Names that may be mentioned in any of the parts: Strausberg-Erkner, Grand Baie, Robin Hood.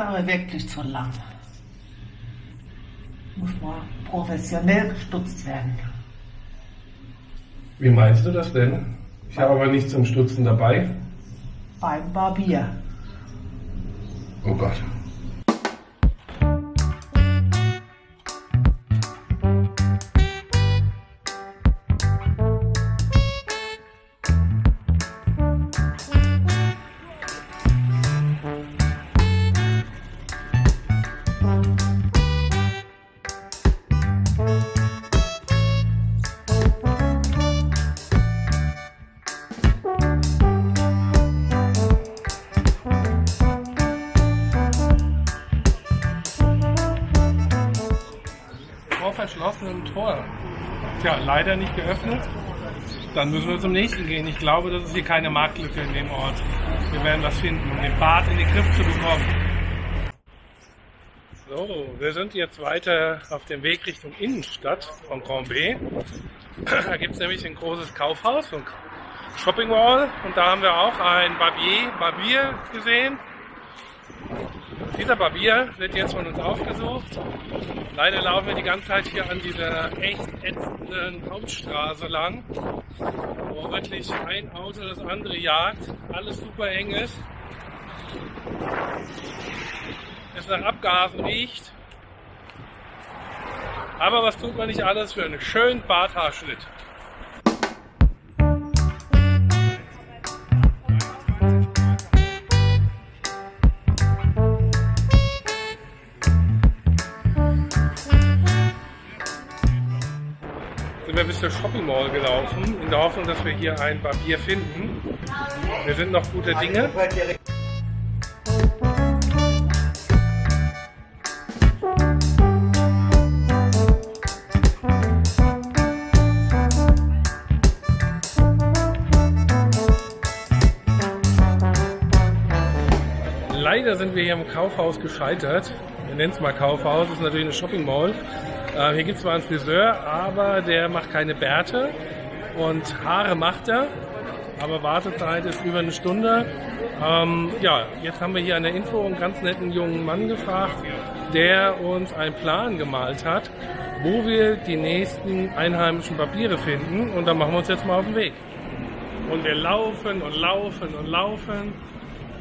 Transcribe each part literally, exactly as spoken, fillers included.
aber wirklich zu lang. Muss mal professionell gestutzt werden. Wie meinst du das denn? Ich habe aber nichts zum Stutzen dabei. Beim Barbier. Oh Gott. Verschlossenen Tor. Tja, leider nicht geöffnet. Dann müssen wir zum nächsten gehen. Ich glaube, das ist hier keine Marktlücke in dem Ort. Wir werden was finden, um den Bart in den Griff zu bekommen. So, wir sind jetzt weiter auf dem Weg Richtung Innenstadt von Grand Baie. Da gibt es nämlich ein großes Kaufhaus und Shopping Mall. Und da haben wir auch einen Barbier, Barbier gesehen. Dieser Barbier wird jetzt von uns aufgesucht. Leider laufen wir die ganze Zeit hier an dieser echt ätzenden Hauptstraße lang, wo wirklich ein Auto das andere jagt, alles super eng ist, es nach Abgasen riecht. Aber was tut man nicht alles für einen schönen Barthaarschnitt? Wir bis zur Shopping Mall gelaufen, in der Hoffnung, dass wir hier ein Barbier finden. Wir sind noch guter Dinge. Leider sind wir hier im Kaufhaus gescheitert. Wir nennen es mal Kaufhaus, das ist natürlich eine Shopping Mall. Hier gibt es zwar einen Friseur, aber der macht keine Bärte und Haare macht er, aber Wartezeit ist über eine Stunde. Ähm, ja, jetzt haben wir hier an der Info einen ganz netten jungen Mann gefragt, der uns einen Plan gemalt hat, wo wir die nächsten einheimischen Barbiere finden, und da machen wir uns jetzt mal auf den Weg. Und wir laufen und laufen und laufen.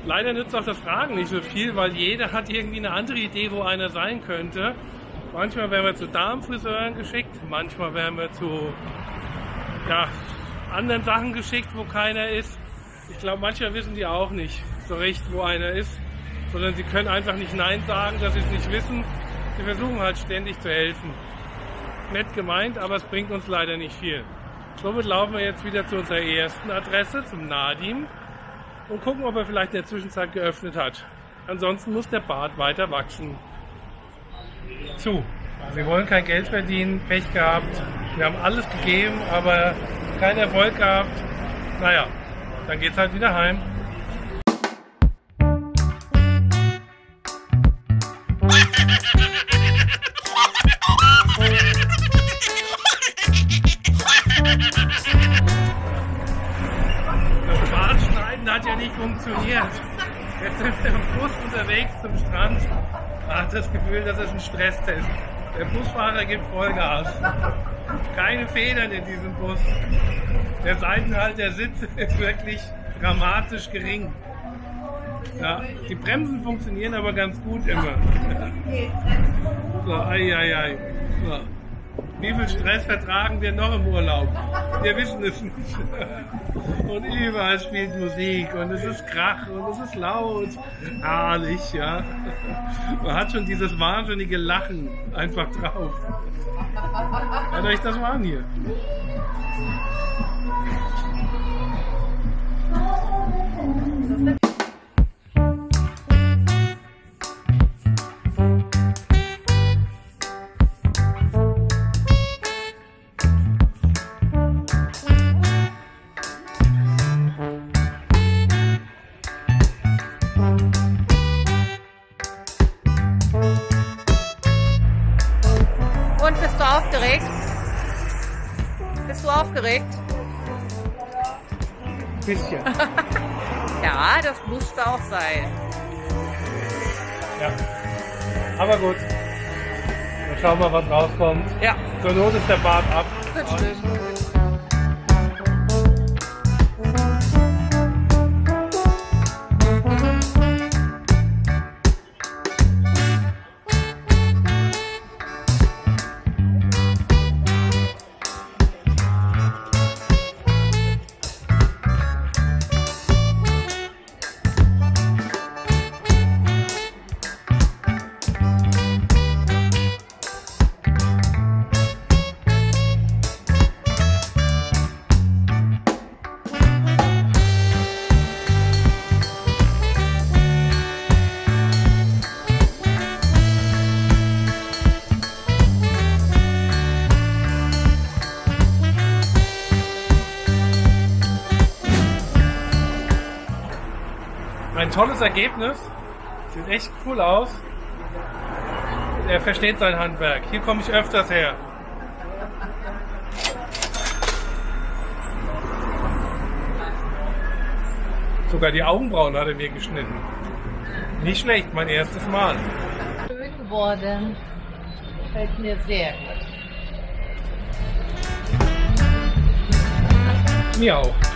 Leider nützt auch das Fragen nicht so viel, weil jeder hat irgendwie eine andere Idee, wo einer sein könnte. Manchmal werden wir zu Damenfriseuren geschickt, manchmal werden wir zu ja, anderen Sachen geschickt, wo keiner ist. Ich glaube, manchmal wissen die auch nicht so recht, wo einer ist, sondern sie können einfach nicht Nein sagen, dass sie es nicht wissen. Sie versuchen halt ständig zu helfen. Nett gemeint, aber es bringt uns leider nicht viel. Somit laufen wir jetzt wieder zu unserer ersten Adresse, zum Nadim, und gucken, ob er vielleicht in der Zwischenzeit geöffnet hat. Ansonsten muss der Bart weiter wachsen. Zu. Wir wollen kein Geld verdienen, Pech gehabt, wir haben alles gegeben, aber keinen Erfolg gehabt. Naja, dann geht's halt wieder heim. Das Bartschneiden hat ja nicht funktioniert. Jetzt sind wir im Bus unterwegs zum Strand. Man hat das Gefühl, das ist ein Stresstest. Der Busfahrer gibt Vollgas. Keine Federn in diesem Bus. Der Seitenhalt der Sitze ist wirklich dramatisch gering. Ja, die Bremsen funktionieren aber ganz gut immer. So, ei, ei, ei. So. Wie viel Stress vertragen wir noch im Urlaub? Wir wissen es nicht. Und überall spielt Musik und es ist Krach und es ist laut. Herrlich, ja. Man hat schon dieses wahnsinnige Lachen einfach drauf. Hört euch das mal an hier. Aufgeregt? Bist du aufgeregt? Ein bisschen. Ja, das musste auch sein. Ja. Aber gut. Dann schauen wir, was rauskommt. Ja. Zur Not ist der Bart ab. Ein tolles Ergebnis, sieht echt cool aus, er versteht sein Handwerk, hier komme ich öfters her. Sogar die Augenbrauen hat er mir geschnitten, nicht schlecht, mein erstes Mal. Schön geworden, gefällt mir sehr gut. Mir auch.